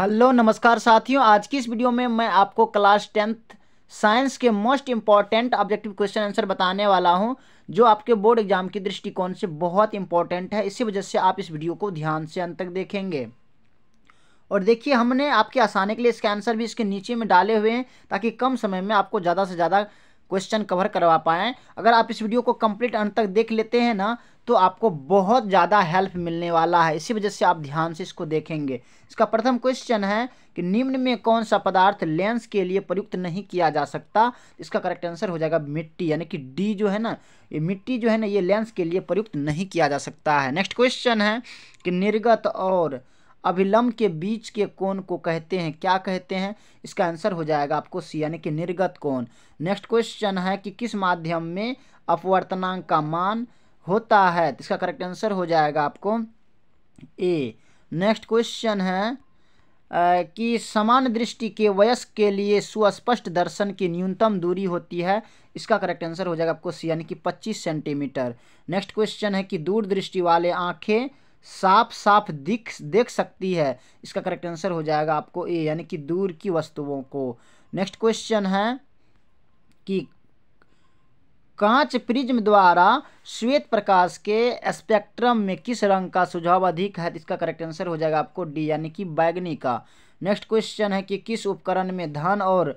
Hello नमस्कार साथियों, आज की इस वीडियो में मैं आपको क्लास 10th साइंस के most important objective question answer बताने वाला हूं, जो आपके बोर्ड एग्जाम के दृष्टिकोण से बहुत इंपॉर्टेंट है। इसी वजह से आप इस वीडियो को ध्यान से अंत तक देखेंगे। और देखिए, हमने आपके आसानी के लिए इसके आंसर भी इसके नीचे में डाले हुए हैं, ताकि कम समय में आपको ज़्यादा से ज़्यादा क्वेश्चन कवर करवा पाएँ। अगर आप इस वीडियो को कंप्लीट अंत तक देख लेते हैं ना, तो आपको बहुत ज़्यादा हेल्प मिलने वाला है। इसी वजह से आप ध्यान से इसको देखेंगे। इसका प्रथम क्वेश्चन है कि निम्न में कौन सा पदार्थ लेंस के लिए प्रयुक्त नहीं किया जा सकता। इसका करेक्ट आंसर हो जाएगा मिट्टी, यानी कि डी जो है ना, ये मिट्टी जो है ना, ये लेंस के लिए प्रयुक्त नहीं किया जा सकता है। नेक्स्ट क्वेश्चन है कि निर्गत और अभिलंब के बीच के कोण को कहते हैं, क्या कहते हैं। इसका आंसर हो जाएगा आपको सी, यानी कि निर्गत कोण। नेक्स्ट क्वेश्चन है कि किस माध्यम में अपवर्तनांक का मान होता है। इसका करेक्ट आंसर हो जाएगा आपको ए। नेक्स्ट क्वेश्चन है कि समान दृष्टि के वयस्क के लिए सुस्पष्ट दर्शन की न्यूनतम दूरी होती है। इसका करेक्ट आंसर हो जाएगा आपको सी, यानी कि 25 सेंटीमीटर। नेक्स्ट क्वेश्चन है कि दूरदृष्टि वाले आँखें साफ साफ देख सकती है। इसका करेक्ट आंसर हो जाएगा आपको ए, यानी कि दूर की वस्तुओं को। नेक्स्ट क्वेश्चन है कि कांच प्रिज्म द्वारा श्वेत प्रकाश के स्पेक्ट्रम में किस रंग का सुझाव अधिक है। इसका करेक्ट आंसर हो जाएगा आपको डी, यानी कि बैंगनी का। नेक्स्ट क्वेश्चन है कि किस उपकरण में धन और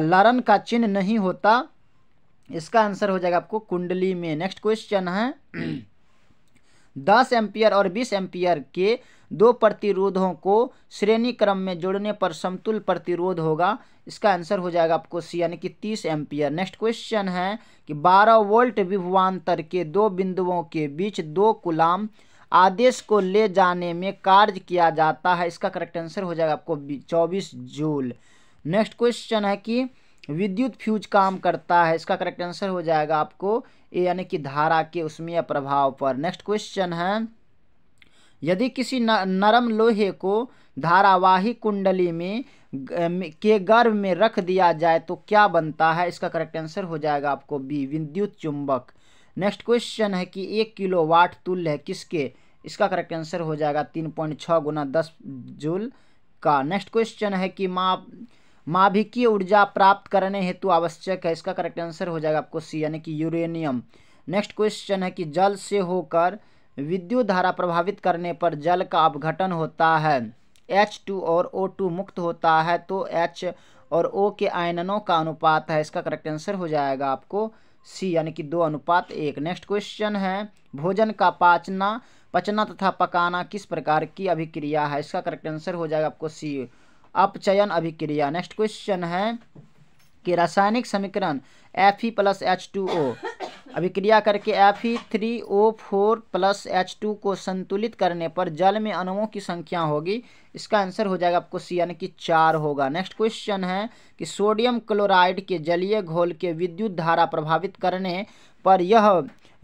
लरन का चिन्ह नहीं होता। इसका आंसर हो जाएगा आपको कुंडली में। नेक्स्ट क्वेश्चन है 10 एम्पियर और 20 एम्पियर के दो प्रतिरोधों को श्रेणी क्रम में जोड़ने पर समतुल प्रतिरोध होगा। इसका आंसर हो जाएगा आपको सी, यानी कि 30 एम्पियर। नेक्स्ट क्वेश्चन है कि 12 वोल्ट विभवांतर के दो बिंदुओं के बीच 2 कूलम आदेश को ले जाने में कार्य किया जाता है। इसका करेक्ट आंसर हो जाएगा आपको 24 जूल। नेक्स्ट क्वेश्चन है कि विद्युत फ्यूज काम करता है। इसका करेक्ट आंसर हो जाएगा आपको ए, यानी कि धारा के उसमें प्रभाव पर। नेक्स्ट क्वेश्चन है यदि किसी नरम लोहे को धारावाही कुंडली में के गर्भ में रख दिया जाए तो क्या बनता है। इसका करेक्ट आंसर हो जाएगा आपको बी, विद्युत चुंबक। नेक्स्ट क्वेश्चन है कि 1 किलोवाट तुल्य है किसके। इसका करेक्ट आंसर हो जाएगा 3.6 × 10 जूल का। नेक्स्ट क्वेश्चन है कि माभिकीय ऊर्जा प्राप्त करने हेतु आवश्यक है। इसका करेक्ट आंसर हो जाएगा आपको सी, यानी कि यूरेनियम। नेक्स्ट क्वेश्चन है कि जल से होकर विद्युत धारा प्रभावित करने पर जल का अपघटन होता है। H2 और O2 मुक्त होता है तो H और O के आयनों का अनुपात है। इसका करेक्ट आंसर हो जाएगा आपको सी, यानी कि 2:1। नेक्स्ट क्वेश्चन है भोजन का पचना तथा पकाना किस प्रकार की अभिक्रिया है। इसका करेक्ट आंसर हो जाएगा आपको सी, अपचयन अभिक्रिया। नेक्स्ट क्वेश्चन है कि रासायनिक समीकरण Fe + H2O अभिक्रिया करके Fe3O4 + H2 को संतुलित करने पर जल में अणुओं की संख्या होगी। इसका आंसर हो जाएगा आपको सी, यानी कि 4 होगा। नेक्स्ट क्वेश्चन है कि सोडियम क्लोराइड के जलीय घोल के विद्युत धारा प्रभावित करने पर यह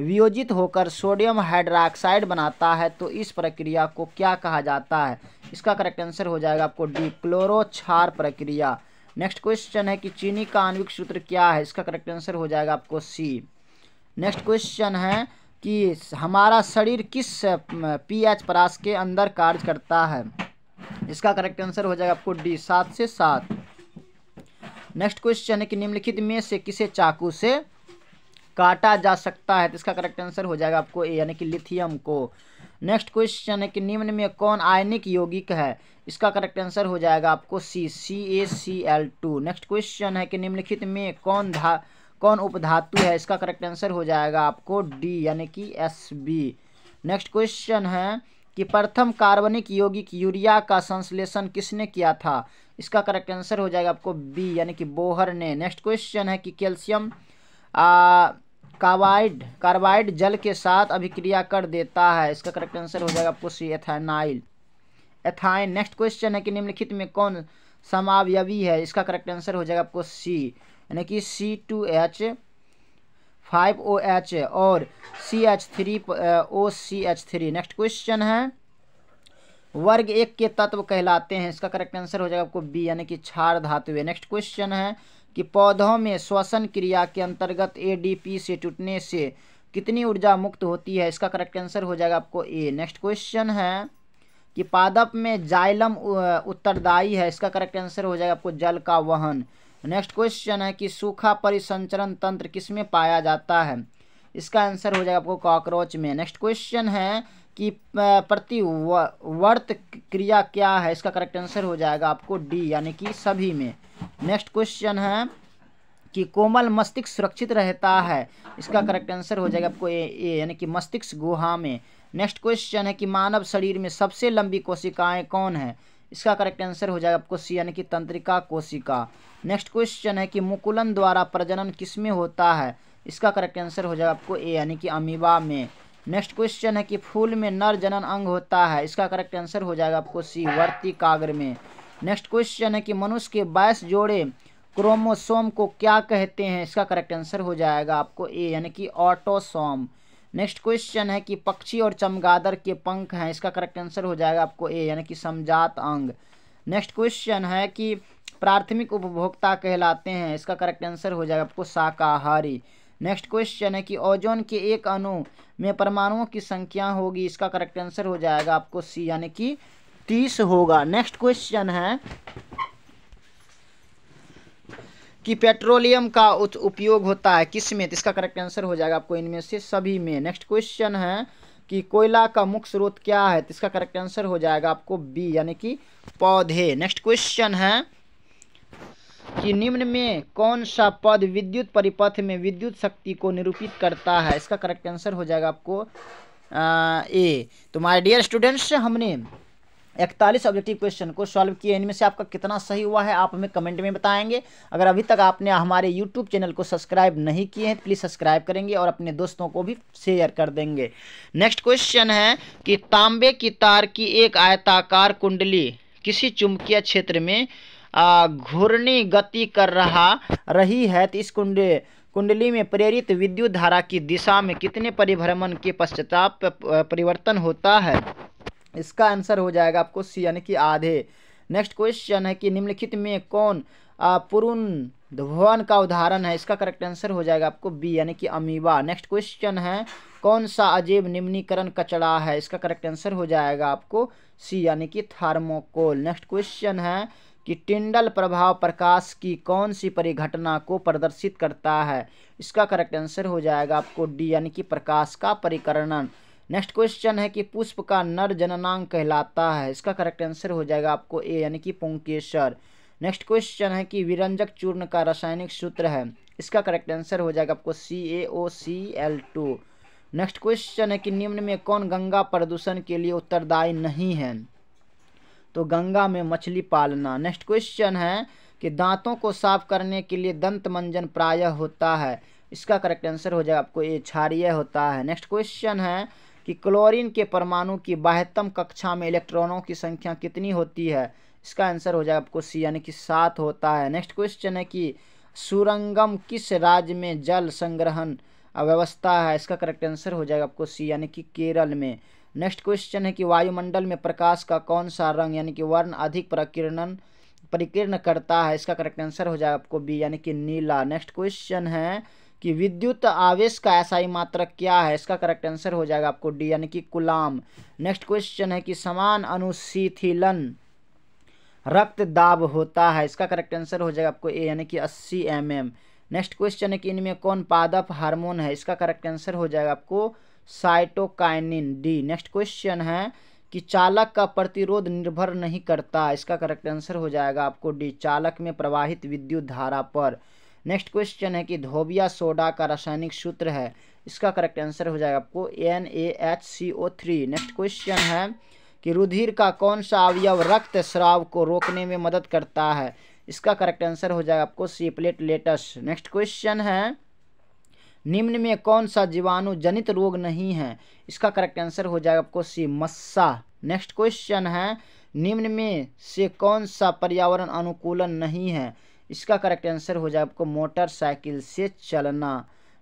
वियोजित होकर सोडियम हाइड्रोक्साइड बनाता है तो इस प्रक्रिया को क्या कहा जाता है। इसका करेक्ट आंसर हो जाएगा आपको डी, क्लोरोक्षार प्रक्रिया। नेक्स्ट क्वेश्चन है कि चीनी का आणविक सूत्र क्या है। इसका करेक्ट आंसर हो जाएगा आपको सी। नेक्स्ट क्वेश्चन है कि हमारा शरीर किस पीएच परास के अंदर कार्य करता है। इसका करेक्ट आंसर हो जाएगा आपको डी, 7 से 7। नेक्स्ट क्वेश्चन है कि निम्नलिखित में से किसे चाकू से काटा जा सकता है। तो इसका करेक्ट आंसर हो जाएगा आपको ए, यानी कि लिथियम को। नेक्स्ट क्वेश्चन है कि निम्न में कौन आयनिक यौगिक है। इसका करेक्ट आंसर हो जाएगा आपको सी, CaCl2। नेक्स्ट क्वेश्चन है कि निम्नलिखित में कौन उपधातु है। इसका करेक्ट आंसर हो जाएगा आपको डी, यानी कि Sb। नेक्स्ट क्वेश्चन है कि प्रथम कार्बनिक यौगिक यूरिया का संश्लेषण किसने किया था। इसका करेक्ट आंसर हो जाएगा आपको बी, यानी कि बोहर ने। नेक्स्ट क्वेश्चन है कि कैल्शियम कार्बाइड जल के साथ अभिक्रिया कर देता है। इसका करेक्ट आंसर हो जाएगा आपको सी, एथाइन। नेक्स्ट क्वेश्चन है कि निम्नलिखित में कौन समावयवी है। इसका करेक्ट आंसर हो जाएगा आपको सी, यानी कि C2H5OH और CH3OCH3। नेक्स्ट क्वेश्चन है वर्ग 1 के तत्व कहलाते हैं। इसका करेक्ट आंसर हो जाएगा आपको बी, यानी कि क्षार धातु। नेक्स्ट क्वेश्चन है कि पौधों में श्वसन क्रिया के अंतर्गत ADP से टूटने से कितनी ऊर्जा मुक्त होती है। इसका करेक्ट आंसर हो जाएगा आपको ए। नेक्स्ट क्वेश्चन है कि पादप में जाइलम उत्तरदायी है। इसका करेक्ट आंसर हो जाएगा आपको जल का वहन। नेक्स्ट क्वेश्चन है कि सूखा परिसंचरण तंत्र किसमें पाया जाता है। इसका आंसर हो जाएगा आपको कॉकरोच में। नेक्स्ट क्वेश्चन है कि प्रतिवर्त क्रिया क्या है। इसका करेक्ट आंसर हो जाएगा आपको डी यानी कि सभी में। नेक्स्ट क्वेश्चन है कि कोमल मस्तिष्क सुरक्षित रहता है। इसका करेक्ट आंसर हो जाएगा आपको ए यानी कि मस्तिष्क गुहा में। नेक्स्ट क्वेश्चन है कि मानव शरीर में सबसे लंबी कोशिकाएं कौन है। इसका करेक्ट आंसर हो जाएगा आपको सी यानी कि तंत्रिका कोशिका। नेक्स्ट क्वेश्चन है कि मुकुलन द्वारा प्रजनन किसमें होता है। इसका करेक्ट आंसर हो जाएगा आपको ए यानी कि अमीबा में। नेक्स्ट क्वेश्चन है कि फूल में नर जनन अंग होता है। इसका करेक्ट आंसर हो जाएगा आपको सी वर्तिकाग्र में। नेक्स्ट क्वेश्चन है कि मनुष्य के 22 जोड़े क्रोमोसोम को क्या कहते हैं। इसका करेक्ट आंसर हो जाएगा आपको ए यानी कि ऑटोसोम। नेक्स्ट क्वेश्चन है कि पक्षी और चमगादड़ के पंख हैं। इसका करेक्ट आंसर हो जाएगा आपको ए यानी कि समजात अंग। नेक्स्ट क्वेश्चन है कि प्राथमिक उपभोक्ता कहलाते हैं। इसका करेक्ट आंसर हो जाएगा आपको शाकाहारी। नेक्स्ट क्वेश्चन है कि ओजोन के एक अणु में परमाणुओं की संख्या होगी। इसका करेक्ट आंसर हो जाएगा आपको सी यानी कि 30 होगा। नेक्स्ट क्वेश्चन है कि पेट्रोलियम का उपयोग होता है किसमें। इसका करेक्ट आंसर हो जाएगा आपको इनमें से सभी में। नेक्स्ट क्वेश्चन है कि कोयला का मुख्य स्रोत क्या है। इसका करेक्ट आंसर हो जाएगा आपको बी यानी कि पौधे। नेक्स्ट क्वेश्चन है कि निम्न में कौन सा पद विद्युत परिपथ में विद्युत शक्ति को निरूपित करता है। इसका करेक्ट आंसर हो जाएगा आपको ए। तो माय डियर स्टूडेंट्स, हमने 41 ऑब्जेक्टिव क्वेश्चन को सॉल्व किए। इनमें से आपका कितना सही हुआ है आप हमें कमेंट में बताएंगे। अगर अभी तक आपने हमारे यूट्यूब चैनल को सब्सक्राइब नहीं किए हैं प्लीज़ सब्सक्राइब करेंगे और अपने दोस्तों को भी शेयर कर देंगे। नेक्स्ट क्वेश्चन है कि तांबे की तार की एक आयताकार कुंडली किसी चुंबकीय क्षेत्र में घूर्णी गति कर रही है। तो इस कुंडली में प्रेरित विद्युत धारा की दिशा में कितने परिभ्रमण के पश्चात परिवर्तन होता है। इसका आंसर हो जाएगा आपको सी यानी कि आधे। नेक्स्ट क्वेश्चन है कि निम्नलिखित में कौन पुरुन्ध्वन का उदाहरण है। इसका करेक्ट आंसर हो जाएगा आपको बी यानी कि अमीबा। नेक्स्ट क्वेश्चन है कौन सा अजैव निम्नीकरण कचड़ा है। इसका करेक्ट आंसर हो जाएगा आपको सी यानी कि थर्मोकोल। नेक्स्ट क्वेश्चन है कि टिंडल प्रभाव प्रकाश की कौन सी परिघटना को प्रदर्शित करता है। इसका करेक्ट आंसर हो जाएगा आपको डी यानी कि प्रकाश का परिकर्णन। नेक्स्ट क्वेश्चन है कि पुष्प का नर जननांग कहलाता है। इसका करेक्ट आंसर हो जाएगा आपको ए यानी कि पुंकेसर। नेक्स्ट क्वेश्चन है कि विरंजक चूर्ण का रासायनिक सूत्र है। इसका करेक्ट आंसर हो जाएगा आपको CaOCl2। नेक्स्ट क्वेश्चन है कि निम्न में कौन गंगा प्रदूषण के लिए उत्तरदायी नहीं है। तो गंगा में मछली पालना। नेक्स्ट क्वेश्चन है कि दांतों को साफ करने के लिए दंत मंजन प्रायः होता है। इसका करेक्ट आंसर हो जाएगा आपको ए क्षारीय होता है। नेक्स्ट क्वेश्चन है कि क्लोरीन के परमाणु की बाह्यतम कक्षा में इलेक्ट्रॉनों की संख्या कितनी होती है। इसका आंसर हो जाएगा आपको सी यानी कि 7 होता है। नेक्स्ट क्वेश्चन है कि सुरंगम किस राज्य में जल संग्रहण व्यवस्था है। इसका करेक्ट आंसर हो जाएगा आपको सी यानी कि केरल में। नेक्स्ट क्वेश्चन है कि वायुमंडल में प्रकाश का कौन सा रंग यानी कि वर्ण अधिक परिकिरण करता है। इसका करेक्ट आंसर हो जाएगा आपको बी यानी कि नीला। नेक्स्ट क्वेश्चन है कि विद्युत आवेश का एसआई मात्रक क्या है। इसका करेक्ट आंसर हो जाएगा आपको डी यानी कि कूलाम। नेक्स्ट क्वेश्चन है कि समान अनुशीथिलन रक्त दाब होता है। इसका करेक्ट आंसर हो जाएगा आपको ए यानी कि 80 mm। नेक्स्ट क्वेश्चन है कि इनमें कौन पादप हार्मोन है। इसका करेक्ट आंसर हो जाएगा आपको साइटोकाइनिन डी। नेक्स्ट क्वेश्चन है कि चालक का प्रतिरोध निर्भर नहीं करता। इसका करेक्ट आंसर हो जाएगा आपको डी चालक में प्रवाहित विद्युत धारा पर। नेक्स्ट क्वेश्चन है कि धोबिया सोडा का रासायनिक सूत्र है। इसका करेक्ट आंसर हो जाएगा आपको NaHCO3। नेक्स्ट क्वेश्चन है कि रुधिर का कौन सा अवयव रक्त स्राव को रोकने में मदद करता है। इसका करेक्ट आंसर हो जाएगा आपको सी प्लेटलेट्स। नेक्स्ट क्वेश्चन है निम्न में कौन सा जीवाणु जनित रोग नहीं है। इसका करेक्ट आंसर हो जाएगा आपको सी मस्सा। नेक्स्ट क्वेश्चन है निम्न में से कौन सा पर्यावरण अनुकूलन नहीं है। इसका करेक्ट आंसर हो जाएगा आपको मोटरसाइकिल से चलना।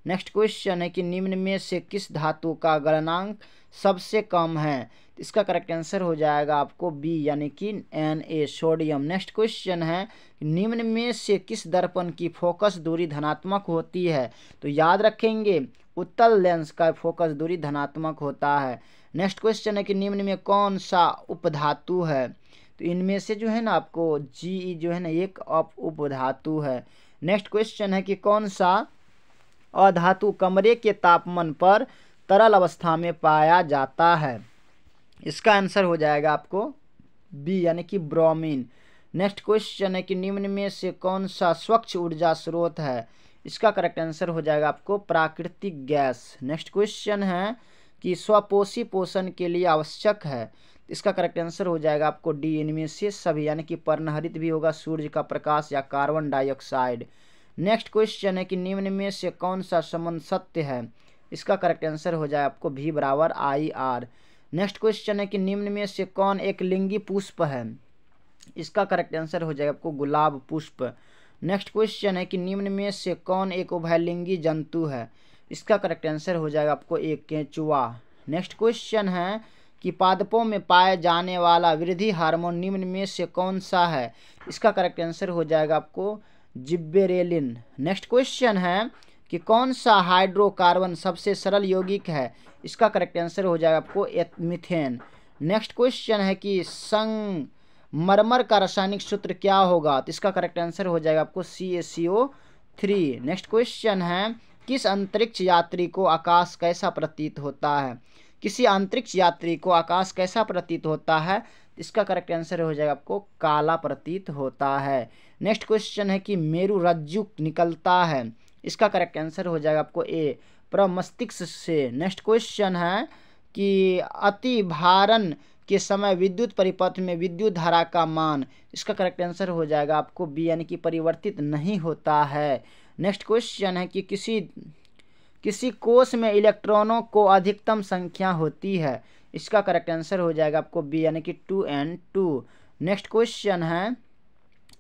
नेक्स्ट क्वेश्चन है कि निम्न में से किस धातु का गलनांक सबसे कम है। इसका करेक्ट आंसर हो जाएगा आपको बी यानी कि Na सोडियम। नेक्स्ट क्वेश्चन है निम्न में से किस दर्पण की फोकस दूरी धनात्मक होती है। तो याद रखेंगे उत्तल लेंस का फोकस दूरी धनात्मक होता है। नेक्स्ट क्वेश्चन है कि निम्न में कौन सा उपधातु है, तो इनमें से जो है ना आपको जी जो है ना एक उपधातु है। नेक्स्ट क्वेश्चन है कि कौन सा अधातु कमरे के तापमान पर तरल अवस्था में पाया जाता है, इसका आंसर हो जाएगा आपको बी यानी कि ब्रोमीन। नेक्स्ट क्वेश्चन है कि निम्न में से कौन सा स्वच्छ ऊर्जा स्रोत है, इसका करेक्ट आंसर हो जाएगा आपको प्राकृतिक गैस। नेक्स्ट क्वेश्चन है कि स्वपोषी पोषण के लिए आवश्यक है, इसका करेक्ट आंसर हो जाएगा आपको डी इनमें से सभी यानी कि पर्णहरित भी होगा, सूर्य का प्रकाश या कार्बन डाइऑक्साइड। नेक्स्ट क्वेश्चन है कि निम्न में से कौन सा संबंध सत्य है, इसका करेक्ट आंसर हो जाए आपको भी बराबर आई आर। नेक्स्ट क्वेश्चन है कि निम्न में से कौन एक लिंगी पुष्प है, इसका करेक्ट आंसर हो जाएगा आपको गुलाब पुष्प। नेक्स्ट क्वेश्चन है कि निम्न में से कौन एक उभयलिंगी जंतु है, इसका करेक्ट आंसर हो जाएगा आपको एक केंचुआ। नेक्स्ट क्वेश्चन है कि पादपों में पाए जाने वाला वृद्धि हार्मोन निम्न में से कौन सा है, इसका करेक्ट आंसर हो जाएगा आपको जिब्बेरेलिन। नेक्स्ट क्वेश्चन है कि कौन सा हाइड्रोकार्बन सबसे सरल यौगिक है, इसका करेक्ट आंसर हो जाएगा आपको मीथेन। नेक्स्ट क्वेश्चन है कि संगमरमर का रासायनिक सूत्र क्या होगा, तो इसका करेक्ट आंसर हो जाएगा आपको CaCO3। नेक्स्ट क्वेश्चन है किस अंतरिक्ष यात्री को आकाश कैसा प्रतीत होता है, किसी अंतरिक्ष यात्री को आकाश कैसा प्रतीत होता है, इसका करेक्ट आंसर हो जाएगा आपको काला प्रतीत होता है। नेक्स्ट क्वेश्चन है कि मेरु रज्जु निकलता है, इसका करेक्ट आंसर हो जाएगा आपको ए प्रमस्तिष्क से। नेक्स्ट क्वेश्चन है कि अतिभारण के समय विद्युत परिपथ में विद्युत धारा का मान, इसका करेक्ट आंसर हो जाएगा आपको बी यानी कि परिवर्तित नहीं होता है। नेक्स्ट क्वेश्चन है कि किसी कोष में इलेक्ट्रॉनों को अधिकतम संख्या होती है, इसका करेक्ट आंसर हो जाएगा आपको बी यानी कि 2n2। नेक्स्ट क्वेश्चन है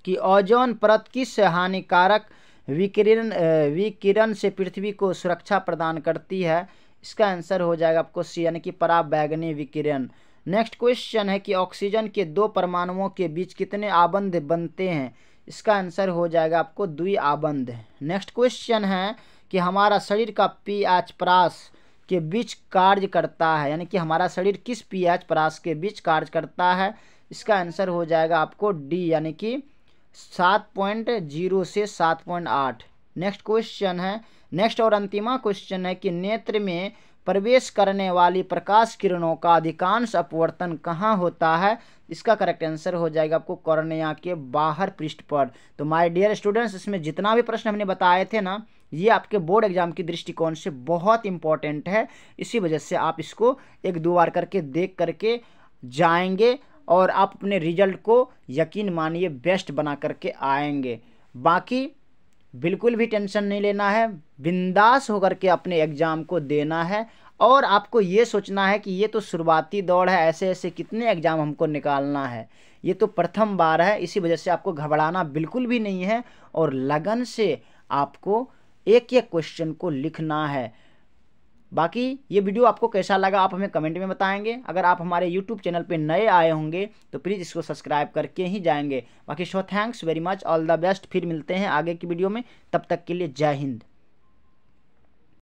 कि ओजोन परत किस हानिकारक विकिरण से पृथ्वी को सुरक्षा प्रदान करती है, इसका आंसर हो जाएगा आपको सी यानी कि पराबैंगनी विकिरण। नेक्स्ट क्वेश्चन है कि ऑक्सीजन के दो परमाणुओं के बीच कितने आबंध बनते हैं, इसका आंसर हो जाएगा आपको 2 आबंध। नेक्स्ट क्वेश्चन है कि हमारा शरीर का पीएच परास के बीच कार्य करता है, यानी कि हमारा शरीर किस पीएच परास के बीच कार्य करता है, इसका आंसर हो जाएगा आपको डी यानी कि 7.0 से 7.8। नेक्स्ट क्वेश्चन है, नेक्स्ट और अंतिमा क्वेश्चन है कि नेत्र में प्रवेश करने वाली प्रकाश किरणों का अधिकांश अपवर्तन कहाँ होता है, इसका करेक्ट आंसर हो जाएगा आपको कॉर्निया के बाहर पृष्ठ पर। तो माय डियर स्टूडेंट्स, इसमें जितना भी प्रश्न हमने बताए थे ना, ये आपके बोर्ड एग्जाम के दृष्टिकोण से बहुत इंपॉर्टेंट है, इसी वजह से आप इसको 1-2 बार करके देख करके जाएंगे और आप अपने रिजल्ट को यकीन मानिए बेस्ट बना करके आएंगे। बाकी बिल्कुल भी टेंशन नहीं लेना है, बिंदास होकर के अपने एग्ज़ाम को देना है और आपको ये सोचना है कि ये तो शुरुआती दौर है, ऐसे ऐसे कितने एग्ज़ाम हमको निकालना है, ये तो प्रथम बार है, इसी वजह से आपको घबराना बिल्कुल भी नहीं है और लगन से आपको एक-एक क्वेश्चन को लिखना है। बाकी ये वीडियो आपको कैसा लगा आप हमें कमेंट में बताएंगे। अगर आप हमारे YouTube चैनल पे नए आए होंगे तो प्लीज़ इसको सब्सक्राइब करके ही जाएंगे। बाकी so thanks very much, all the best, फिर मिलते हैं आगे की वीडियो में, तब तक के लिए जय हिंद।